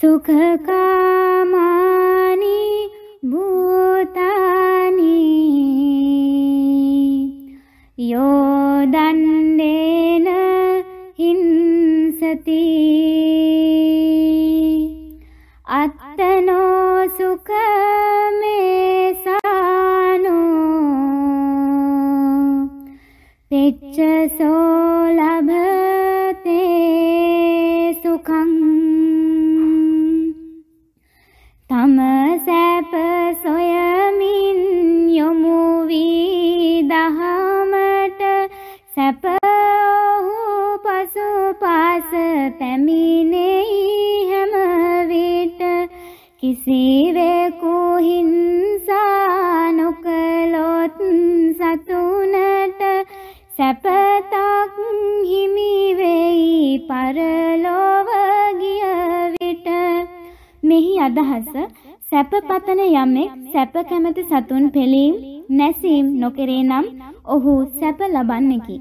सुख कामानि भूतानि यो दण्डेन हिंसति अत्तनो सुखमेसानो पिच्छसो लभते सुखं तमसैप सोयमिन् यमु विदहमट सपहु पशुपास पैमिनेहि हमवेट किसिवे को हिंसा नुकलोत् सतुनट सपतक हिमिवेहि परलोव गियविट මෙහි අදහස සැප පතන යමෙක් සැප කැමති සතුන් පෙළීම් නැසීම් නොකරේ නම් ඔහු සැප ලබන්නේකි.